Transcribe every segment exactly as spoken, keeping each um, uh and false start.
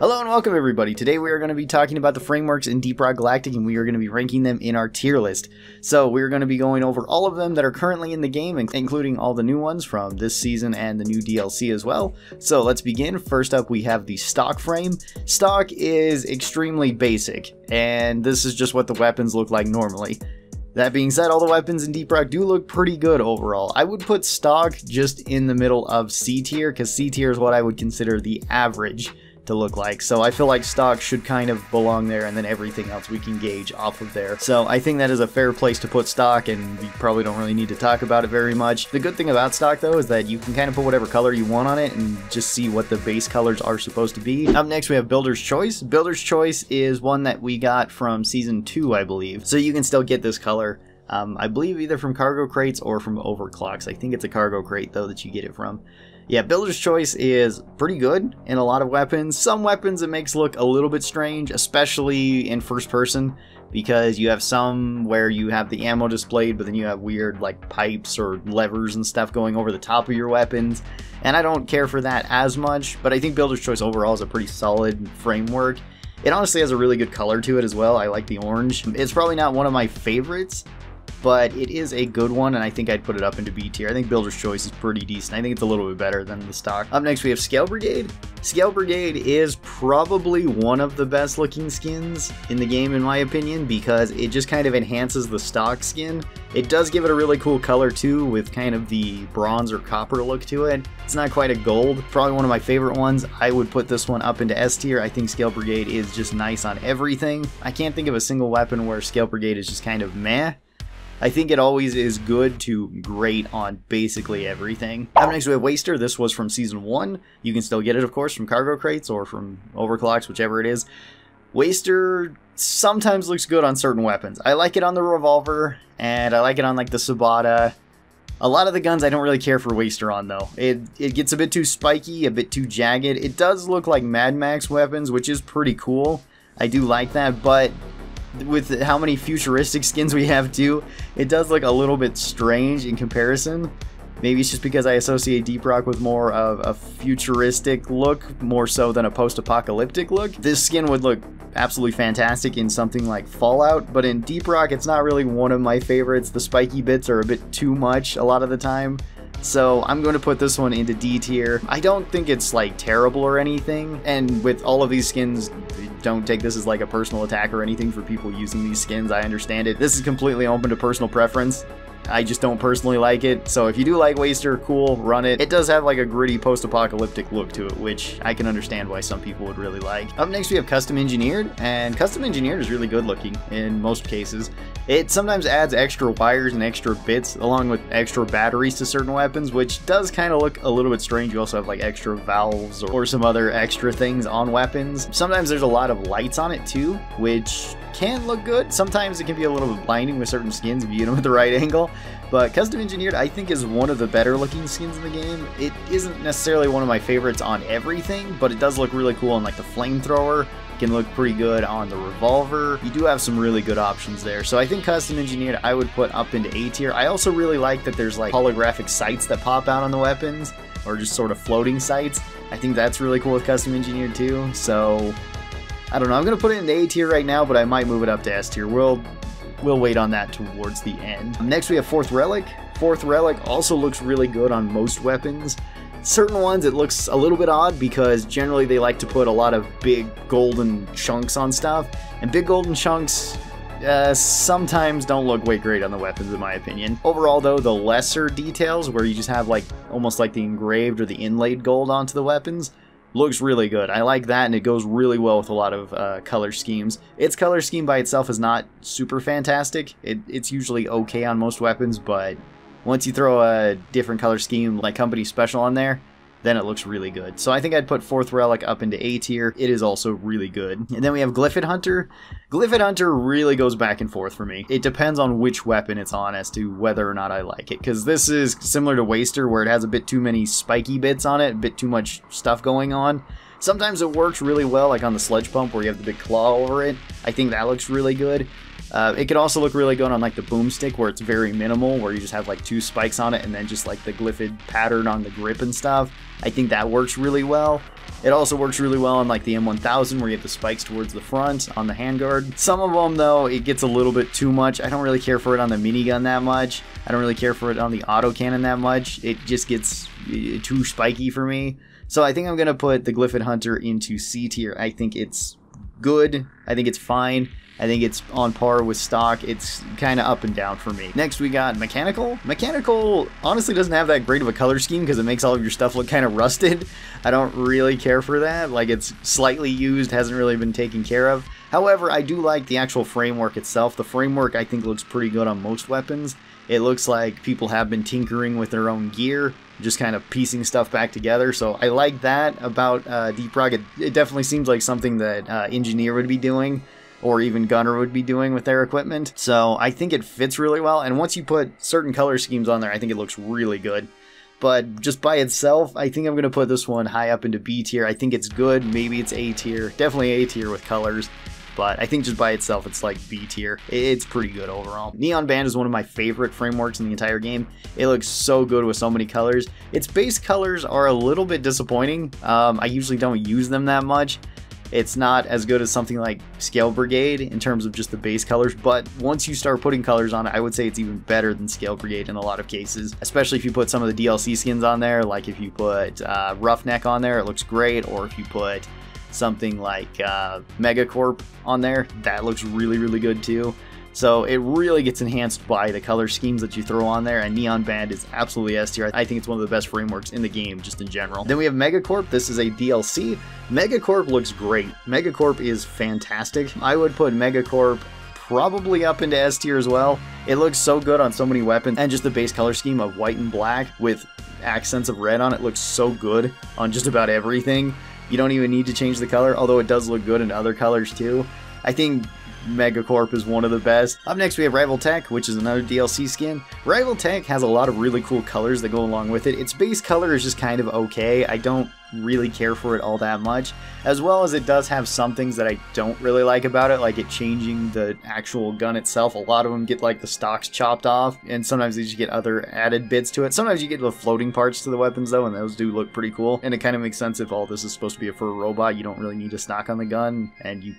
Hello and welcome everybody. Today we are going to be talking about the frameworks in Deep Rock Galactic, and we are going to be ranking them in our tier list. So we are going to be going over all of them that are currently in the game, including all the new ones from this season and the new D L C as well. So let's begin. First up we have the stock frame. Stock is extremely basic, and this is just what the weapons look like normally. That being said, all the weapons in Deep Rock do look pretty good overall. I would put stock just in the middle of C tier, because C tier is what I would consider the average to look like. So I feel like stock should kind of belong there, and then everything else we can gauge off of there. So I think that is a fair place to put stock, and we probably don't really need to talk about it very much. The good thing about stock though is that you can kind of put whatever color you want on it and just see what the base colors are supposed to be. Up next we have Builder's Choice. Builder's Choice is one that we got from season two, I believe. So you can still get this color. Um, I believe either from cargo crates or from overclocks. I think it's a cargo crate though that you get it from. Yeah, Builder's Choice is pretty good in a lot of weapons. Some weapons it makes look a little bit strange, especially in first person, because you have some where you have the ammo displayed, but then you have weird like pipes or levers and stuff going over the top of your weapons. And I don't care for that as much, but I think Builder's Choice overall is a pretty solid framework. It honestly has a really good color to it as well. I like the orange. It's probably not one of my favorites, but it is a good one, and I think I'd put it up into B tier. I think Builder's Choice is pretty decent. I think it's a little bit better than the stock. Up next we have Scale Brigade. Scale Brigade is probably one of the best looking skins in the game in my opinion, because it just kind of enhances the stock skin. It does give it a really cool color too, with kind of the bronze or copper look to it. It's not quite a gold. Probably one of my favorite ones. I would put this one up into S tier. I think Scale Brigade is just nice on everything. I can't think of a single weapon where Scale Brigade is just kind of meh. I think it always is good to great on basically everything. Up next we have Waster. This was from season one. You can still get it, of course, from cargo crates or from overclocks, whichever it is. Waster sometimes looks good on certain weapons. I like it on the revolver, and I like it on like the Sabata. A lot of the guns I don't really care for Waster on though. It, it gets a bit too spiky, a bit too jagged. It does look like Mad Max weapons, which is pretty cool. I do like that, but with how many futuristic skins we have too, it does look a little bit strange in comparison. Maybe it's just because I associate Deep Rock with more of a futuristic look, more so than a post-apocalyptic look. This skin would look absolutely fantastic in something like Fallout, but in Deep Rock it's not really one of my favorites. The spiky bits are a bit too much a lot of the time. So I'm going to put this one into D tier. I don't think it's like terrible or anything, and with all of these skins, don't take this as like a personal attack or anything for people using these skins. I understand it. This is completely open to personal preference. I just don't personally like it. So if you do like Waster, cool, run it. It does have like a gritty post-apocalyptic look to it, which I can understand why some people would really like. Up next we have Custom Engineered, and Custom Engineered is really good looking in most cases. It sometimes adds extra wires and extra bits along with extra batteries to certain weapons, which does kind of look a little bit strange. You also have like extra valves or some other extra things on weapons. Sometimes there's a lot of lights on it too, which can look good. Sometimes it can be a little bit blinding with certain skins if you get them at the right angle. But Custom Engineered I think is one of the better looking skins in the game. It isn't necessarily one of my favorites on everything, but it does look really cool on like the flamethrower. It can look pretty good on the revolver. You do have some really good options there. So I think Custom Engineered I would put up into A tier. I also really like that there's like holographic sights that pop out on the weapons, or just sort of floating sights. I think that's really cool with Custom Engineered too. So I don't know, I'm going to put it in A tier right now, but I might move it up to S tier. We'll We'll wait on that towards the end. Next we have Fourth Relic. Fourth Relic also looks really good on most weapons. Certain ones it looks a little bit odd, because generally they like to put a lot of big golden chunks on stuff, and big golden chunks uh, sometimes don't look way great on the weapons in my opinion. Overall though, the lesser details where you just have like almost like the engraved or the inlaid gold onto the weapons looks really good. I like that, and it goes really well with a lot of uh, color schemes. Its color scheme by itself is not super fantastic. It, it's usually okay on most weapons, but once you throw a different color scheme like Company Special on there, then it looks really good. So I think I'd put Fourth Relic up into A tier. It is also really good. And then we have Glyphid Hunter. Glyphid Hunter really goes back and forth for me. It depends on which weapon it's on as to whether or not I like it, because this is similar to Waster, where it has a bit too many spiky bits on it, a bit too much stuff going on. Sometimes it works really well, like on the sledge pump where you have the big claw over it. I think that looks really good. Uh, it could also look really good on like the boomstick, where it's very minimal, where you just have like two spikes on it and then just like the glyphid pattern on the grip and stuff. I think that works really well. It also works really well on like the M one thousand where you have the spikes towards the front on the handguard. Some of them though, it gets a little bit too much. I don't really care for it on the minigun that much. I don't really care for it on the autocannon that much. It just gets too spiky for me. So I think I'm gonna put the Glyphid Hunter into C tier. I think it's good. I think it's fine. I think it's on par with stock. It's kind of up and down for me. Next we got Mechanical. Mechanical honestly doesn't have that great of a color scheme because it makes all of your stuff look kind of rusted. I don't really care for that. Like, it's slightly used, hasn't really been taken care of. However, I do like the actual framework itself. The framework I think looks pretty good on most weapons. It looks like people have been tinkering with their own gear, just kind of piecing stuff back together. So I like that about uh, Deep Rock. It, it definitely seems like something that uh, Engineer would be doing, or even Gunner would be doing with their equipment. So I think it fits really well. And once you put certain color schemes on there, I think it looks really good. But just by itself, I think I'm going to put this one high up into B tier. I think it's good. Maybe it's A tier. Definitely A tier with colors. But I think just by itself, it's like B tier. It's pretty good overall. Neon Band is one of my favorite frameworks in the entire game. It looks so good with so many colors. Its base colors are a little bit disappointing. Um, I usually don't use them that much. It's not as good as something like Scale Brigade in terms of just the base colors, but once you start putting colors on it, I would say it's even better than Scale Brigade in a lot of cases, especially if you put some of the D L C skins on there. Like if you put uh, Roughneck on there, it looks great, or if you put something like uh, Megacorp on there, that looks really, really good too. So it really gets enhanced by the color schemes that you throw on there, and Neon Band is absolutely S tier. I think it's one of the best frameworks in the game, just in general. Then we have Megacorp. This is a D L C. Megacorp looks great. Megacorp is fantastic. I would put Megacorp probably up into S tier as well. It looks so good on so many weapons, and just the base color scheme of white and black with accents of red on it looks so good on just about everything. You don't even need to change the color, although it does look good in other colors too. I think Megacorp is one of the best. Up next we have Rival Tech, which is another D L C skin. Rival Tech has a lot of really cool colors that go along with it. Its base color is just kind of okay. I don't really care for it all that much, as well as it does have some things that I don't really like about it, like it changing the actual gun itself. A lot of them get like the stocks chopped off, and sometimes they just get other added bits to it. Sometimes you get the floating parts to the weapons though, and those do look pretty cool, and it kind of makes sense if all this is supposed to be for a robot. You don't really need a stock on the gun, and you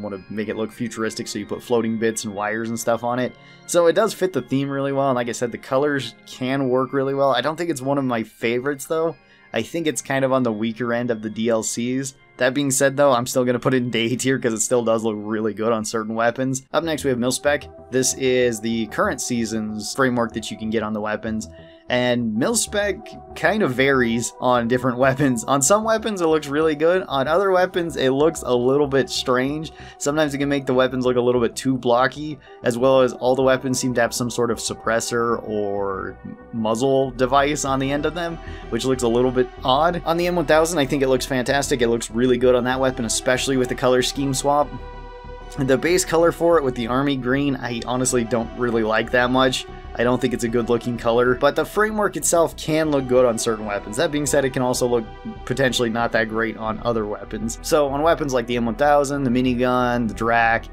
want to make it look futuristic, so you put floating bits and wires and stuff on it. So it does fit the theme really well, and like I said, the colors can work really well. I don't think it's one of my favorites though. I think it's kind of on the weaker end of the D L Cs. That being said though, I'm still going to put it in D tier because it still does look really good on certain weapons. Up next we have MilSpec. This is the current season's framework that you can get on the weapons. And MilSpec kind of varies on different weapons. On some weapons it looks really good, on other weapons it looks a little bit strange. Sometimes it can make the weapons look a little bit too blocky, as well as all the weapons seem to have some sort of suppressor or muzzle device on the end of them, which looks a little bit odd. On the M one thousand, I think it looks fantastic. It looks really good on that weapon, especially with the color scheme swap. The base color for it with the army green, I honestly don't really like that much. I don't think it's a good looking color, but the framework itself can look good on certain weapons. That being said, it can also look potentially not that great on other weapons. So on weapons like the M one thousand, the minigun, the Drac,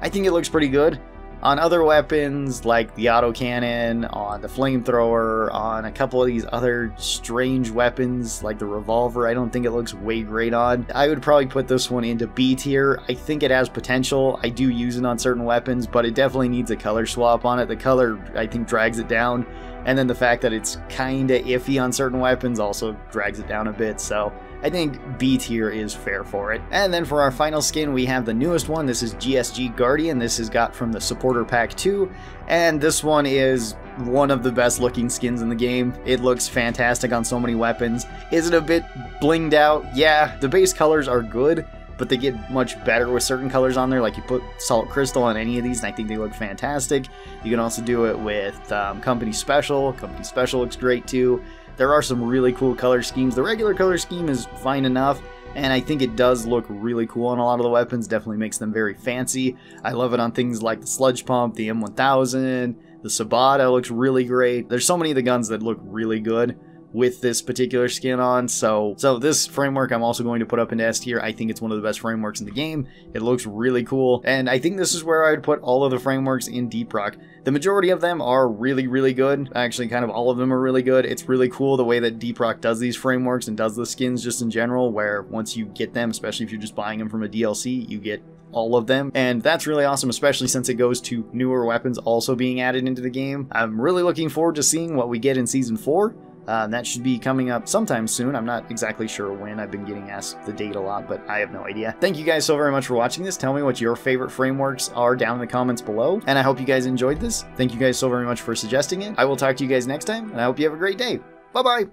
I think it looks pretty good. On other weapons like the autocannon, on the flamethrower, on a couple of these other strange weapons like the revolver, I don't think it looks way great on. I would probably put this one into B tier. I think it has potential. I do use it on certain weapons, but it definitely needs a color swap on it. The color, I think, drags it down. And then the fact that it's kinda iffy on certain weapons also drags it down a bit, so I think B tier is fair for it. And then for our final skin, we have the newest one. This is G S G Guardian. This is got from the Supporter Pack two, and this one is one of the best looking skins in the game. It looks fantastic on so many weapons. Is it a bit blinged out? Yeah, the base colors are good, but they get much better with certain colors on there. Like you put Salt Crystal on any of these, and I think they look fantastic. You can also do it with um, Company Special. Company Special looks great too. There are some really cool color schemes. The regular color scheme is fine enough, and I think it does look really cool on a lot of the weapons. Definitely makes them very fancy. I love it on things like the Sludge Pump, the M one thousand, the Sabata looks really great. There's so many of the guns that look really good with this particular skin on. So, so this framework I'm also going to put up into S tier. I think it's one of the best frameworks in the game. It looks really cool, and I think this is where I would put all of the frameworks in Deep Rock. The majority of them are really, really good. Actually, kind of all of them are really good. It's really cool the way that Deep Rock does these frameworks and does the skins just in general, where once you get them, especially if you're just buying them from a D L C, you get all of them, and that's really awesome, especially since it goes to newer weapons also being added into the game. I'm really looking forward to seeing what we get in season four. Uh, that should be coming up sometime soon. I'm not exactly sure when. I've been getting asked the date a lot, but I have no idea. Thank you guys so very much for watching this. Tell me what your favorite frameworks are down in the comments below, and I hope you guys enjoyed this. Thank you guys so very much for suggesting it. I will talk to you guys next time, and I hope you have a great day. Bye-bye!